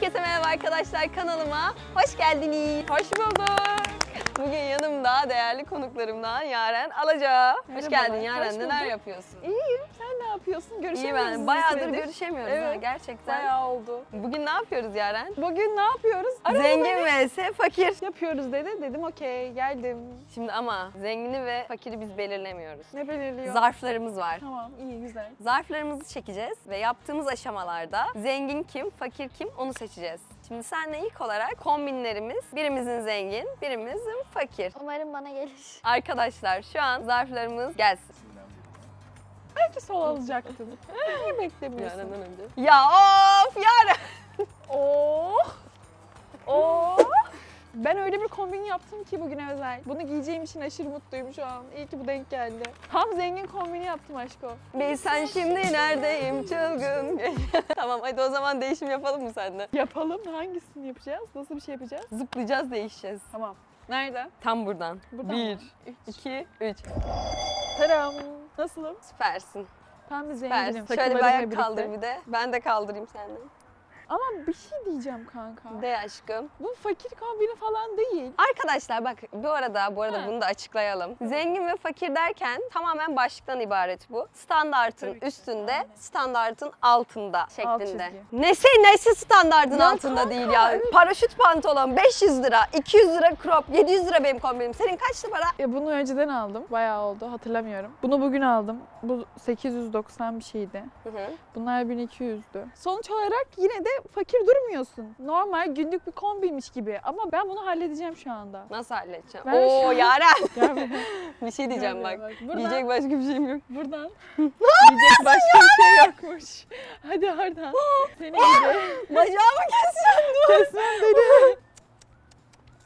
Herkese merhaba arkadaşlar, kanalıma hoş geldiniz. Hoş bulduk. Bugün yanımda değerli konuklarımdan Yaren Alaca. Hoş geldin Yaren, neler yapıyorsun? İyiyim, sen ne yapıyorsun? Görüşemiyoruz. İyi ben, bayağıdır görüşemiyoruz evet. Gerçekten. Bayağı oldu. Bugün ne yapıyoruz Yaren? Bugün ne yapıyoruz? Zengin vs fakir. Yapıyoruz dedi, dedim okey, geldim. Şimdi ama zengini ve fakiri biz belirlemiyoruz. Ne belirliyor? Zarflarımız var. Tamam, iyi, güzel. Zarflarımızı çekeceğiz ve yaptığımız aşamalarda zengin kim, fakir kim onu seçeceğiz. Şimdi seninle ilk olarak kombinlerimiz, birimizin zengin, birimizin fakir. Umarım bana gelir. Arkadaşlar şu an zarflarımız gelsin. Belki sol alacaktın. Niye beklemiyorsun? Yarından önce. Ya of Yaren! Oh! Oh! Ben öyle bir kombin yaptım ki bugüne özel. Bunu giyeceğim için aşırı mutluyum şu an. İyi ki bu denk geldi. Tam zengin kombini yaptım aşko. Bilsen şimdi neredeyim çılgın. Tamam hadi o zaman değişim yapalım mı seninle? Yapalım. Hangisini yapacağız? Nasıl bir şey yapacağız? Zıplayacağız, değişeceğiz. Tamam. Nerede? Tam buradan. Bir, iki, üç. Taram. Nasılım? Süpersin. Ben de zenginim. Şöyle bayağı kaldır bir de. Ben de kaldırayım senden. Ama bir şey diyeceğim kanka. De aşkım. Bu fakir kombini falan değil. Arkadaşlar bak bu arada bunu da açıklayalım. Zengin ve fakir derken tamamen başlıktan ibaret bu. Standartın üstünde, yani standartın altında şeklinde. Alt nesi standartın ya altında kanka, değil ya. Evet. Paraşüt pantolon 500 lira, 200 lira crop, 700 lira benim kombinim. Senin kaçtı para? Ya bunu önceden aldım. Bayağı oldu, hatırlamıyorum. Bunu bugün aldım. Bu 890 bir şeydi. Hı. Bunlar 1200'dü. Sonuç olarak yine de fakir durmuyorsun. Normal günlük bir kombiymiş gibi ama ben bunu halledeceğim şu anda. Nasıl halledeceğim? Oo Yaren! Bir şey diyeceğim bak. Buradan, diyecek başka bir şeyim yok. Buradan. Diyecek başka bir şey yokmuş. Hadi oradan. Seni gide. Bacağımı keseceğim dur. Kesmem dedi.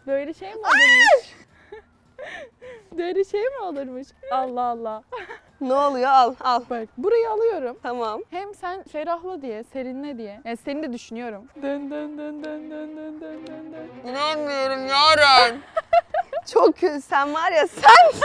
Böyle şey mi olurmuş? Böyle şey mi olurmuş? Allah Allah. Ne oluyor? Al. Bak burayı alıyorum. Tamam. Hem sen ferahla diye, serinle diye. Yani seni de düşünüyorum. Dön. İnanmıyorum Yaren. Çok kötü. Sen var ya sen.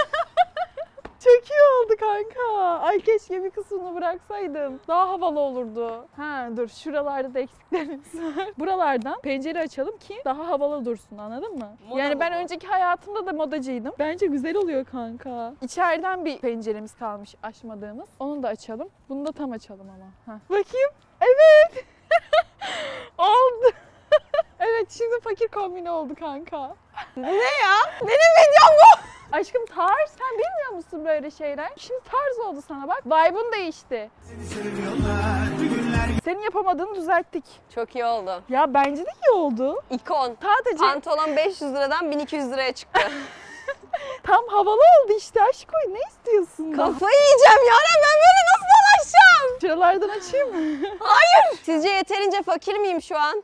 Çok iyi oldu kanka. Ay keşke bir kısmını bıraksaydım. Daha havalı olurdu. Ha dur şuralarda da eksiklerimiz var. Buralardan pencere açalım ki daha havalı dursun, anladın mı? Moda yani ben önceki hayatımda da modacıydım. Bence güzel oluyor kanka. İçeriden bir penceremiz kalmış açmadığımız. Onu da açalım. Bunu da tam açalım ama. Heh. Bakayım. Evet. Oldu. Evet şimdi fakir kombini oldu kanka. Ne ya? Benim videom bu. Aşkım tarz, sen bilmiyor musun böyle şeyler? Şimdi tarz oldu sana bak, vibe'ın değişti. Senin yapamadığını düzelttik. Çok iyi oldu. Ya bence de iyi oldu. İkon. Sadece... Pantolon 500 liradan 1200 liraya çıktı. Tam havalı oldu işte aşkoy, ne istiyorsun? Kafayı yiyeceğim ya, ben böyle nasıl dolaşacağım? Şuralardan açayım mı? Hayır! Sizce yeterince fakir miyim şu an?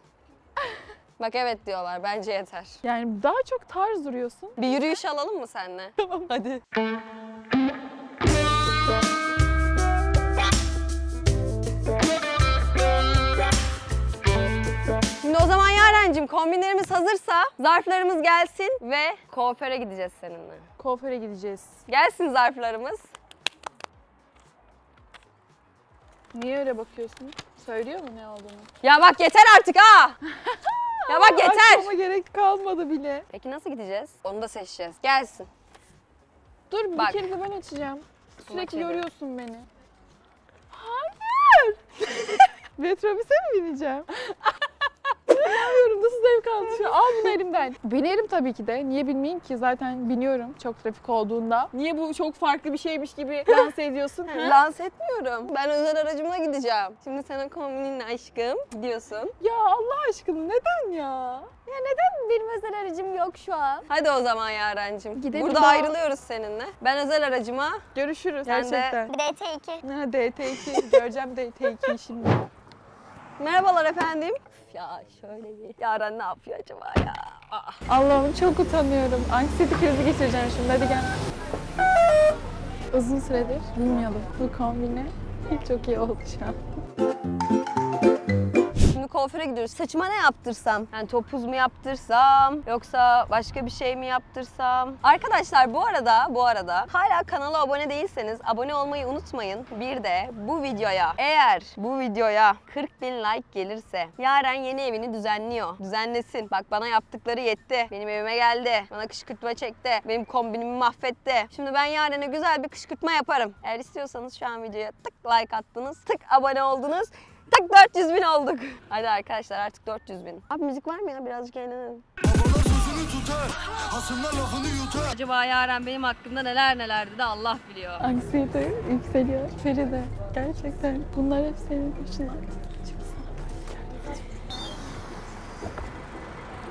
Bak evet diyorlar, bence yeter. Yani daha çok tarz duruyorsun. Bir yürüyüş alalım mı seninle? Tamam hadi. Şimdi o zaman Yarencim kombinlerimiz hazırsa zarflarımız gelsin ve kuaföre gideceğiz seninle. Kuaföre gideceğiz. Gelsin zarflarımız. Niye öyle bakıyorsun? Söylüyor mu ne olduğunu? Ya bak yeter artık ha! Ya bak yeter! Aklıma gerek kalmadı bile. Peki nasıl gideceğiz? Onu da seçeceğiz. Gelsin. Dur bak. Bir kere de ben açacağım. Sürekli yoruyorsun beni. Hayır! Metrobüse mi bineceğim? Bilmiyorum, nasıl zevk aldı şu an? Al bunu elimden. Binerim tabii ki de. Niye bilmeyeyim ki? Zaten biniyorum çok trafik olduğunda. Niye bu çok farklı bir şeymiş gibi lanse ediyorsun? Lanse etmiyorum. Ben özel aracımla gideceğim. Şimdi sen o kombininle aşkım gidiyorsun. Ya Allah aşkına neden ya? Ya neden benim özel aracım yok şu an? Hadi o zaman Yarencim. Gidelim burada ayrılıyoruz seninle. Ben özel aracıma görüşürüz. Gerçekten. Bir DT2. Ha DT2. Göreceğim DT2'yi şimdi. Merhabalar efendim. Ya şöyle bir Yaren ne yapıyor acaba ya? Ah. Allah'ım çok utanıyorum. Anksiyete krizi geçireceğim şimdi. Hadi gel. Uzun süredir bilmiyordum. Bu kombine çok iyi oldu şu an. kuaföre gidiyoruz. Saçıma ne yaptırsam? Yani topuz mu yaptırsam? Yoksa başka bir şey mi yaptırsam? Arkadaşlar bu arada hala kanala abone değilseniz abone olmayı unutmayın. Bir de eğer bu videoya 40.000 like gelirse Yaren yeni evini düzenliyor. Düzenlesin. Bak bana yaptıkları yetti. Benim evime geldi. Bana kışkırtma çekti. Benim kombinimi mahvetti. Şimdi ben Yaren'e güzel bir kışkırtma yaparım. Eğer istiyorsanız şu an videoya tık like attınız, tık abone oldunuz, tık 400.000 olduk. Hadi arkadaşlar artık 400.000. Abi müzik var mı ya? Birazcık eğlenelim. Acaba Yaren benim hakkımda neler dedi Allah biliyor. Anksiyete yükseliyor. Feride, gerçekten bunlar hep senin peşinden.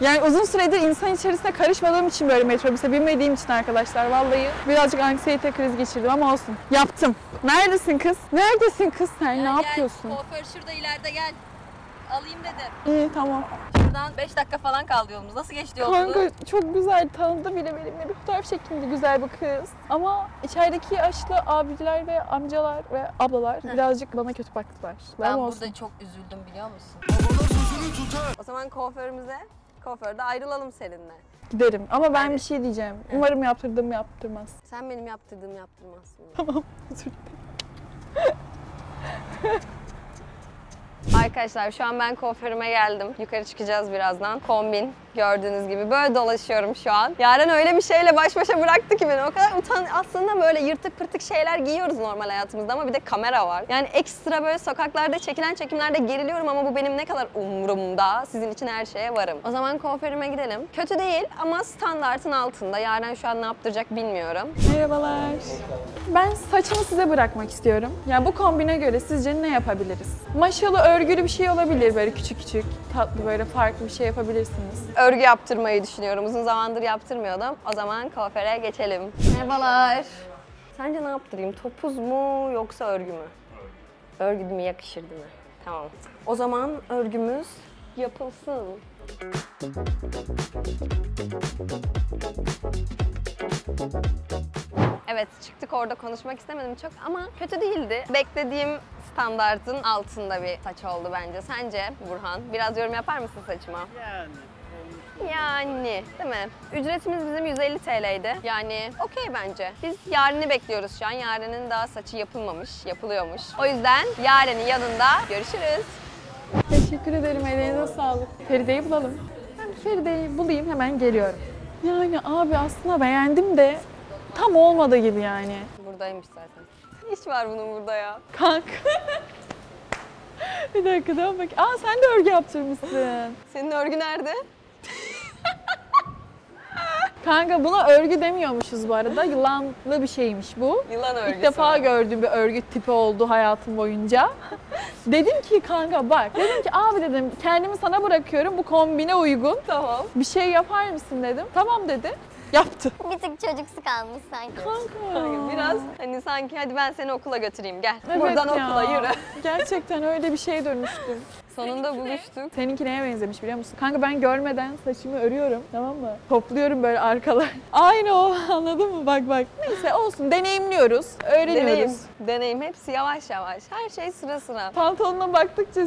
Yani uzun süredir insan içerisine karışmadığım için, böyle metrobüse binmediğim için arkadaşlar vallahi birazcık anksiyete kriz geçirdim ama olsun. Yaptım. Neredesin kız? Neredesin kız sen? Ya ne yapıyorsun? Kuaför şurada ileride, gel. Alayım dedim. İyi tamam. Şuradan 5 dakika falan kaldı yolumuz. Nasıl geçti yolculuğu? Kanka çok güzel, tanıdı bile benimle. Bir fotoğraf çekildi, güzel bir kız. Ama içerideki yaşlı abiler ve amcalar ve ablalar birazcık bana kötü baktılar. Ben burada çok üzüldüm biliyor musun? O zaman kuaförümüze, kuaförde ayrılalım seninle. Giderim ama ben bir şey diyeceğim. Evet. Umarım yaptırdığımı yaptırmaz. Sen benim yaptırdığımı yaptırmazsın. Tamam, özür dilerim. Arkadaşlar şu an ben kuaförüme geldim. Yukarı çıkacağız birazdan. Kombin gördüğünüz gibi böyle dolaşıyorum şu an. Yaren öyle bir şeyle baş başa bıraktı ki beni. O kadar aslında böyle yırtık pırtık şeyler giyiyoruz normal hayatımızda ama bir de kamera var. Yani ekstra böyle sokaklarda çekilen çekimlerde geriliyorum ama bu benim ne kadar umurumda. Sizin için her şeye varım. O zaman kuaförüme gidelim. Kötü değil ama standartın altında. Yaren şu an ne yaptıracak bilmiyorum. Merhabalar. Ben saçımı size bırakmak istiyorum. Yani bu kombine göre sizce ne yapabiliriz? Maşalı örgülü bir şey olabilir, böyle küçük küçük, tatlı, böyle farklı bir şey yapabilirsiniz. Örgü yaptırmayı düşünüyorum. Uzun zamandır yaptırmıyordum. O zaman kuaföre geçelim. Merhabalar. Sence ne yaptırayım? Topuz mu yoksa örgü mü? Örgü mü yakışır değil mi? Tamam. O zaman örgümüz yapılsın. Evet, çıktık, orada konuşmak istemedim çok ama kötü değildi. Beklediğim standartın altında bir saç oldu bence. Sence Burhan? Biraz yorum yapar mısın saçıma? Yani değil mi? Ücretimiz bizim 150 TL'ydi. Yani okey bence. Biz Yaren'i bekliyoruz şu an. Yaren'in daha saçı yapılmamış, yapılıyormuş. O yüzden Yaren'in yanında görüşürüz. Teşekkür ederim, elinize sağlık. Feride'yi bulalım. Ben Feride'yi bulayım, hemen geliyorum. Yani abi aslında beğendim de tam olmadı gibi yani. Buradaymış zaten. Ne iş var bunun burada ya? Kanka. Bir dakika daha bak. Aa sen de örgü yaptırmışsın. Senin örgü nerede? Kanka buna örgü demiyormuşuz bu arada. Yılanlı bir şeymiş bu. Yılan örgüsü. İlk defa gördüğüm bir örgü tipi oldu hayatım boyunca. Dedim ki kanka bak. Dedim ki abi dedim kendimi sana bırakıyorum. Bu kombine uygun. Tamam. Bir şey yapar mısın dedim. Tamam dedi. Yaptı. Bir tık çocuksu kalmış sanki. Kanka. Biraz hani sanki hadi ben seni okula götüreyim gel. Evet buradan ya. Okula yürü. Gerçekten öyle bir şeye dönmüştüm. Sonunda buluştuk. Seninki neye benzemiş biliyor musun? Kanka ben görmeden saçımı örüyorum tamam mı? Topluyorum böyle arkalar. Aynı o, anladın mı? Bak. Neyse olsun, deneyimliyoruz, öğreniyoruz. Deneyim hepsi yavaş yavaş. Her şey sıra sıra. Pantolonuna baktıkça...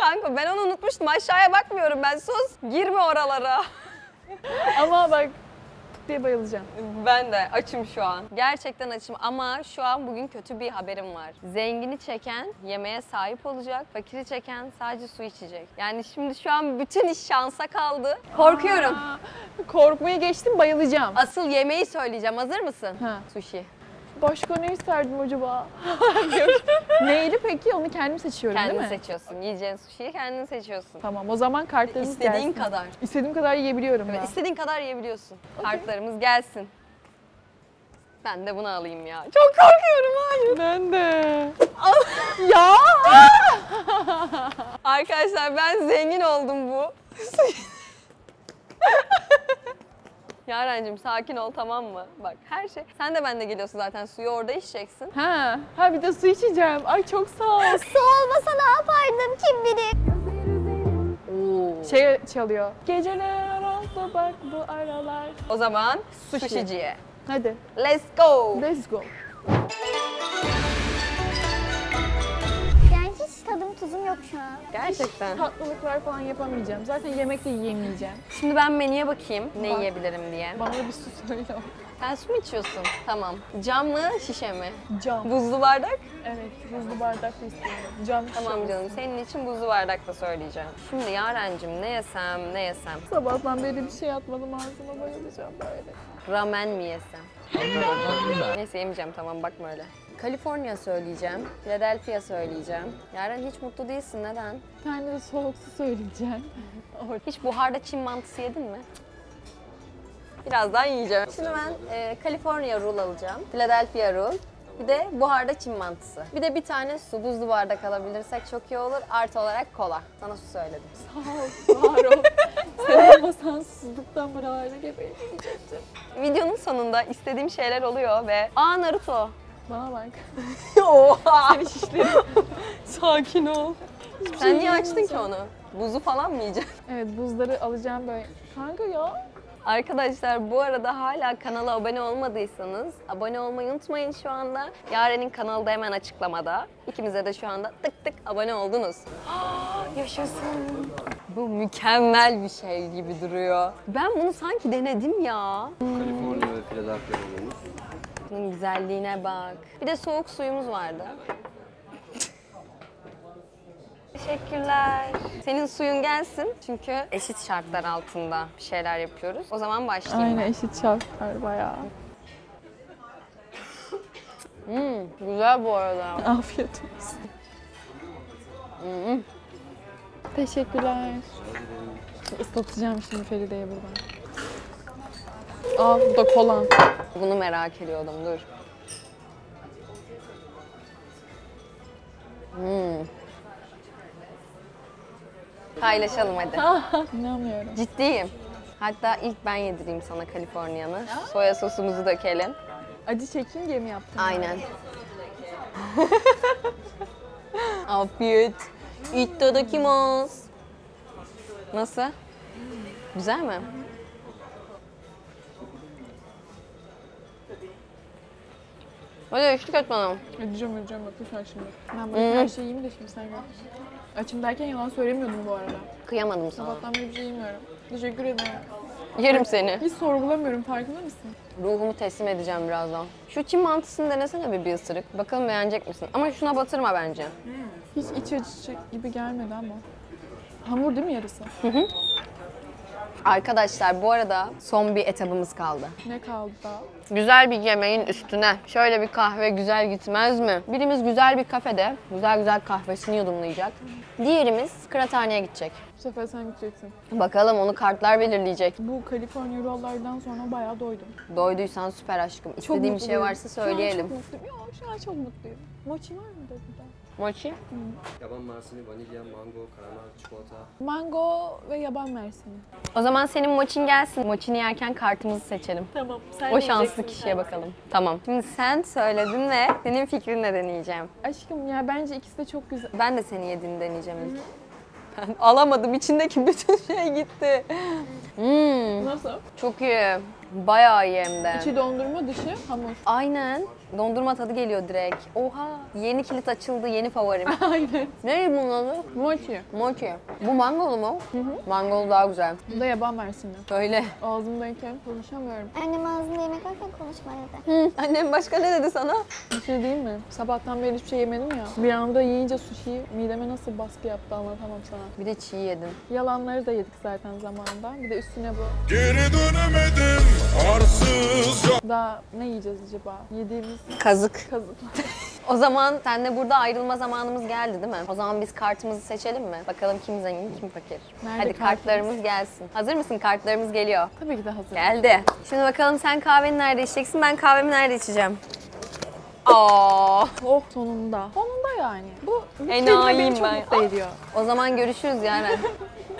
Kanka ben onu unutmuştum, aşağıya bakmıyorum ben, sus. Girme oralara. Ama bak... diye bayılacağım. Ben de açım şu an. Gerçekten açım ama şu an bugün kötü bir haberim var. Zengini çeken yemeğe sahip olacak, fakiri çeken sadece su içecek. Yani şimdi şu an bütün iş şansa kaldı. Korkuyorum. Korkmayı geçtim, bayılacağım. Asıl yemeği söyleyeceğim. Hazır mısın? Ha. Sushi. Başka ne isterdim acaba? Neyli peki? Onu kendim seçiyorum kendin değil mi? Kendin seçiyorsun. Yiyeceğin suşiyi kendin seçiyorsun. Tamam o zaman kartlarımız İstediğin gelsin. Kadar. İstediğim kadar yiyebiliyorum evet, ben. İstediğin kadar yiyebiliyorsun. Okay. Kartlarımız gelsin. Ben de bunu alayım ya. Çok korkuyorum hayır. Ben de. Ya! Arkadaşlar ben zengin oldum bu. Yarencim sakin ol tamam mı? Bak her şey. Sen de benimle geliyorsun zaten, suyu orada içeceksin. Ha bir de su içeceğim. Ay çok sağ ol. Su olmasa ne yapardım kim bilir? Şey çalıyor. Geceler aralda bak bu aralar. O zaman suşiciye. Hadi. Let's go. Let's go. Yani hiç tadım kızım yok şu an. Gerçekten. Hiç tatlılıklar falan yapamayacağım. Zaten yemek de yiyemeyeceğim. Şimdi ben menüye bakayım ne yiyebilirim diye. Bana bir su söyle. Sen su mu içiyorsun? Tamam. Cam mı, şişe mi? Cam. Buzlu bardak? Evet, buzlu bardak da istiyorum. Cam. Tamam canım, senin için buzlu bardak da söyleyeceğim. Şimdi Yarencim ne yesem, ne yesem? Sabahtan beri bir şey atmadım ağzıma, bayılacağım böyle. Ramen mi yesem? Neyse yemeyeceğim, tamam bakma öyle. Kaliforniya söyleyeceğim, Philadelphia söyleyeceğim. Yaren hiç mutlu değilsin, neden? Bir tane de soğuk su söyleyeceğim. Hiç buharda Çin mantısı yedin mi? Birazdan yiyeceğim. Şimdi ben California Roll alacağım, Philadelphia Roll, bir de buharda Çin mantısı. Bir de bir tane su, buzlu bardak alabilirsek çok iyi olur. Artı olarak kola. Sana su söyledim. Sağ ol, var ol. Sen olmasan susuzluktan bana aile gebertecektim. Videonun sonunda istediğim şeyler oluyor ve... Aa Naruto! Bana bak. Oha! Seni şişlerim. Sakin ol. Hiçbir Sen niye açtın ki onu? Buzu falan mı yiyeceksin? Evet, buzları alacağım böyle. Kanka ya! Arkadaşlar bu arada hala kanala abone olmadıysanız abone olmayı unutmayın şu anda. Yaren'in kanalı da hemen açıklamada. İkimize de şu anda tık tık abone oldunuz. Yaşasın. Bu mükemmel bir şey gibi duruyor. Ben bunu sanki denedim ya. Kaliforniya ve Philadelphia oluyoruz. Bunun güzelliğine bak. Bir de soğuk suyumuz vardı. Teşekkürler. Senin suyun gelsin çünkü eşit şartlar altında bir şeyler yapıyoruz. O zaman başlayayım. Aynen eşit şartlar bayağı. Güzel bu arada. Afiyet olsun. Teşekkürler. Islatacağım şimdi Feride'yi buradan. Al bu da kolan. Bunu merak ediyordum, dur. Paylaşalım hadi. İnanmıyorum. Ciddiyim. Hatta ilk ben yedireyim sana Kaliforniyanı. Soya sosumuzu dökelim. Acı çekince mi yaptın? Aynen. Afiyet. İttadakimos. Nasıl? Güzel mi? Hadi eşlik et bana. Edeceğim bak sen şimdi. Ben böyle her şeyi yiyeyim de şimdi sen gel. Açım derken yalan söylemiyordum bu arada. Kıyamadım sana. Sabahtan beri bir şey yemiyorum. Teşekkür ederim. Yerim seni. Hiç sorgulamıyorum, farkında mısın? Ruhumu teslim edeceğim birazdan. Şu Çin mantısını denesene bir ısırık. Bakalım beğenecek misin? Ama şuna batırma bence. Hiç iç acısı gibi gelmedi ama. Hamur değil mi yarısı? Hı. Arkadaşlar bu arada son bir etabımız kaldı. Ne kaldı daha? Güzel bir yemeğin üstüne şöyle bir kahve güzel gitmez mi? Birimiz güzel bir kafede güzel güzel kahvesini yudumlayacak. Diğerimiz kıraathaneye gidecek. Bu sefer sen gideceksin. Bakalım onu kartlar belirleyecek. Bu California Roll'lardan sonra bayağı doydum. Doyduysan süper aşkım. İstediğim bir şey varsa söyleyelim. Şu an çok mutluyum. Yo, şu an çok mutluyum. Mochi var mı burada? Mochi? Yaban mersini, vanilya, mango, karamel, çikolata. Mango ve yaban mersini. O zaman senin moçin gelsin. Moçini yerken kartımızı seçelim. Tamam. Sen o şanslı kişiye bakalım. Tamam. Şimdi sen söyledin ve senin fikrinle deneyeceğim. Aşkım ya bence ikisi de çok güzel. Ben de seni yediğini deneyeceğim ilk. Ben alamadım. İçindeki bütün şey gitti. Nasıl? Çok iyi. Bayağı iyi hem de. İçi dondurma, dışı hamur. Aynen. Dondurma tadı geliyor direkt. Oha! Yeni kilit açıldı, yeni favorim. Aynen. Ne bunun adı? Mochi. Mochi. Bu mangolu mu? Hı. Mangolu daha güzel. Bu da yaban mersini. Öyle. Ağzımdayken konuşamıyorum. Annem ağzımda yemek varken konuşma dedi. Annem başka ne dedi sana? Bir şey diyeyim mi? Sabahtan beri hiçbir şey yemedim ya. Bir anda yiyince sushi mideme nasıl baskı yaptı anlatamam sana. Bir de çiğ yedim. Yalanları da yedik zaten zamanında. Bir de üstüne bu. Geri dönemedim. Daha ne yiyeceğiz acaba? Yediğimiz kazık. O zaman seninle burada ayrılma zamanımız geldi değil mi? O zaman biz kartımızı seçelim mi? Bakalım kim zengin, kim fakir. Nerede hadi kartlarımız gelsin. Hazır mısın? Kartlarımız geliyor. Tabii ki de hazır. Geldi. Şimdi bakalım sen kahveni nerede içeceksin? Ben kahvemi nerede içeceğim? Oh sonunda. Sonunda yani. Bu mükemmel beni çok mutlu ediyor. O zaman görüşürüz yani.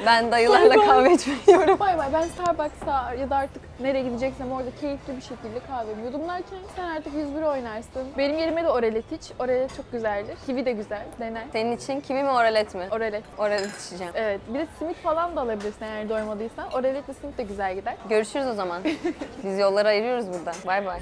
Ben dayılarla kahve içmiyorum. Bay bay. Ben Starbucks'a ya da artık nereye gideceksem orada keyifli bir şekilde kahvemi yudumlarken sen artık 101 oynarsın. Benim yerime de oralet iç. Oralet çok güzeldir. Kivi de güzel. Dener. Senin için kivi mi oralet mi? Oralet. Oralet içeceğim. Evet. Bir de simit falan da alabilirsin eğer doymadıysan. Oraletle simit de güzel gider. Görüşürüz o zaman. Biz yolları ayırıyoruz burada. Bay bay.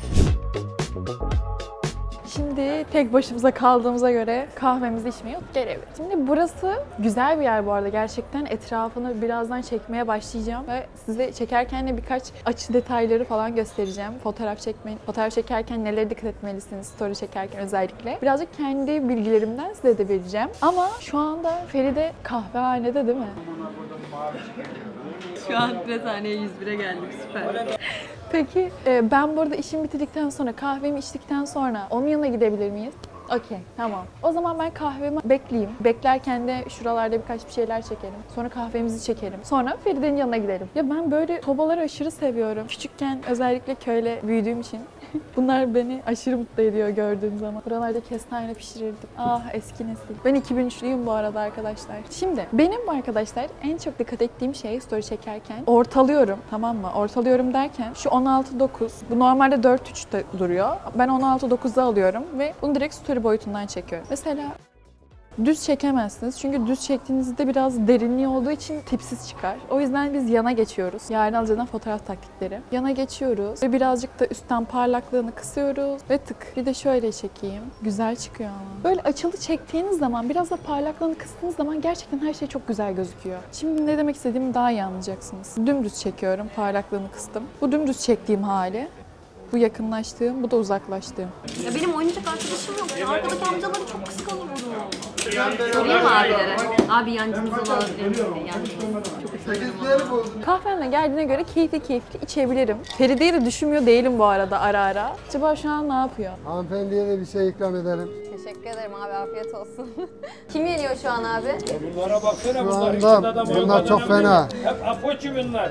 Şimdi tek başımıza kaldığımıza göre kahvemizi içmeye gelebiliriz. Şimdi burası güzel bir yer bu arada. Gerçekten etrafını birazdan çekmeye başlayacağım ve size çekerken de birkaç açı detayları falan göstereceğim. Fotoğraf çekerken nelere dikkat etmelisiniz, story çekerken özellikle. Birazcık kendi bilgilerimden size de vereceğim. Ama şu anda Feride kahvehanede değil mi? Şu an Rezane'ye 101'e geldik, süper. Peki ben burada işim bitirdikten sonra, kahvemi içtikten sonra onun yanına gidebilir miyiz? Okey, tamam. O zaman ben kahvemi bekleyeyim. Beklerken de şuralarda birkaç bir şeyler çekelim. Sonra kahvemizi çekelim. Sonra Feride'nin yanına gidelim. Ya ben böyle sobaları aşırı seviyorum. Küçükken özellikle köyle büyüdüğüm için bunlar beni aşırı mutlu ediyor gördüğüm zaman. Buralarda kestane pişirirdim. Ah, eski nesil. Ben 2003'lüyüm bu arada arkadaşlar. Şimdi benim arkadaşlar en çok dikkat ettiğim şey story çekerken ortalıyorum, tamam mı? Ortalıyorum derken şu 16-9, bu normalde 4-3'te duruyor. Ben 16-9'da alıyorum ve bunu direkt story boyutundan çekiyorum. Mesela düz çekemezsiniz. Çünkü düz çektiğinizde biraz derinliği olduğu için tipsiz çıkar. O yüzden biz yana geçiyoruz. Yaren Alaca'dan fotoğraf taktikleri. Yana geçiyoruz ve birazcık da üstten parlaklığını kısıyoruz ve tık. Bir de şöyle çekeyim. Güzel çıkıyor ama. Böyle açılı çektiğiniz zaman, biraz da parlaklığını kıstığınız zaman gerçekten her şey çok güzel gözüküyor. Şimdi ne demek istediğimi daha iyi anlayacaksınız. Dümdüz çekiyorum. Parlaklığını kıstım. Bu dümdüz çektiğim hali. Bu yakınlaştığım, bu da uzaklaştığım. Ya benim oyuncak arkadaşım yok. Arkadaki amcaları çok kıskanır bunu. Sorayım mı abilere? Abi yancımızı alabilir miyim? Kahvenle geldiğine göre keyifli keyifli içebilirim. Feride'yi de düşünmüyor değilim bu arada ara ara. Acaba şu an ne yapıyor? Hanımefendiye de bir şey ikram edelim. Teşekkür ederim abi, afiyet olsun. Kim geliyor şu an abi? Bunlara baksana, bunlar çok fena. Hep apoçu bunlar.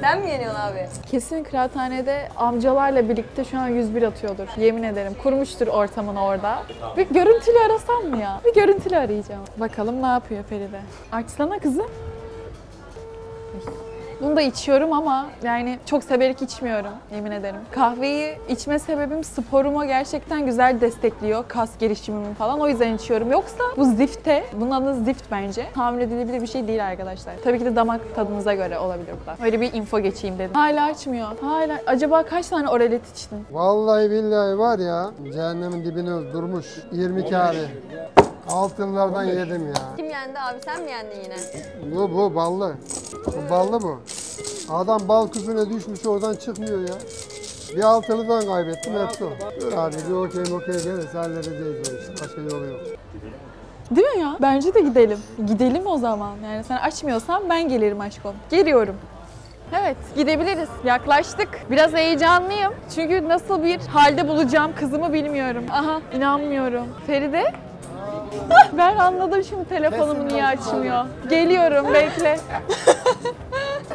Sen mi geliyorsun abi? Kesin kıraathanede amcalarla birlikte şu an 101 atıyordur. Yemin ederim kurmuştur ortamını orada. Bir görüntülü arasam mı ya? Bir görüntülü arayacağım. Bakalım ne yapıyor Feride? Açsana kızım. Bunu da içiyorum ama yani çok severek içmiyorum, yemin ederim. Kahveyi içme sebebim sporuma gerçekten güzel destekliyor, kas gelişimimi falan, o yüzden içiyorum. Yoksa bu zifte, bunun adı zift bence, tahmin edilebilir bir şey değil arkadaşlar. Tabii ki de damak tadınıza göre olabilir bu da. Öyle bir info geçeyim dedim. Hala içmiyor, hala. Acaba kaç tane oralet içtin? Vallahi billahi var ya, cehennemin dibine durmuş 20 kare. Altınlardan yedim ya. Kim yendi abi, sen mi yendin yine? Bu ballı. Bu ballı bu. Adam bal kuzuna düşmüş, oradan çıkmıyor ya. Bir altılıdan kaybettim, hepsi o. Abi bir okey geliriz, halledeceğiz o işi. Başka yolu yok. Değil mi ya? Bence de gidelim. Gidelim o zaman. Yani sen açmıyorsan ben gelirim aşkım. Geliyorum. Evet, gidebiliriz. Yaklaştık. Biraz heyecanlıyım. Çünkü nasıl bir halde bulacağım kızımı bilmiyorum. Aha, inanmıyorum. Feride? Ben anladım şimdi telefonumu niye açmıyor. Geliyorum, bekle.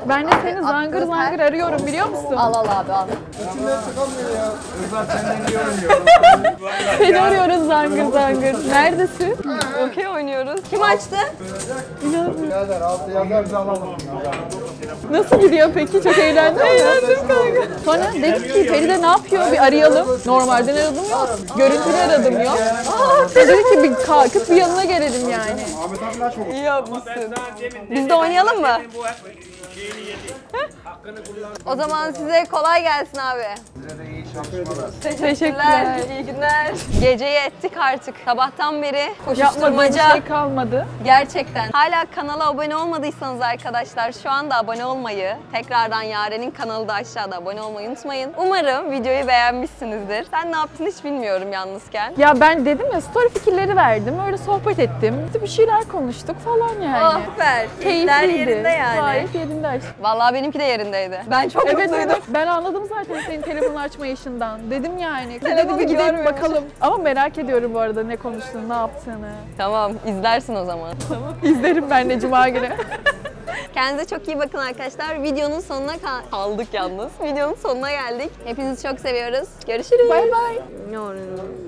Ben de seni zangır zangır arıyorum biliyor musun? Al abi al. İçimden çıkamıyor ya. Özel senden diyorum diyorum. Seni arıyoruz zangır zangır. Neredesin? Okey oynuyoruz. Kim açtı? İnanmıyorum. Altı yazarız alalım. Nasıl gidiyor peki? Çok eğlendim. Eğlendim kanka. Sonra dedik ki Feride ne yapıyor? Bir arayalım. Normalden aradım yok. Görüntülü aradım yok. Dedik ki bir kalkıp bir yanına gelelim yani. İyi yapmışsın. Biz de oynayalım mı? O zaman size kolay gelsin abi. Size de iyi çalışmalar. Teşekkürler. İyi günler. Geceyi ettik artık. Sabahtan beri koşuşturmaca şey kalmadı. Gerçekten. Hala kanala abone olmadıysanız arkadaşlar şu anda abone olmayı, tekrardan Yaren'in kanalı da aşağıda, abone olmayı unutmayın. Umarım videoyu beğenmişsinizdir. Sen ne yaptın hiç bilmiyorum yalnızken. Ya ben dedim ya, story fikirleri verdim. Öyle sohbet ettim. Bir şeyler konuştuk falan yani. Oh, süper. Keyifliydi. Yerinde yani. Gayet yerinde açtım. Vallahi benimki de yerindeydi. Ben çok mutluydum. Ben anladım zaten senin telefonunu açma işinden. Dedim yani. Hadi gidelim bakalım. Ama merak ediyorum bu arada ne konuştun, ne yaptığını. Tamam, izlersin o zaman. Tamam. İzlerim ben de cuma günü. Kendinize çok iyi bakın arkadaşlar. Videonun sonuna kaldık yalnız. Videonun sonuna geldik. Hepinizi çok seviyoruz. Görüşürüz. Bay bay.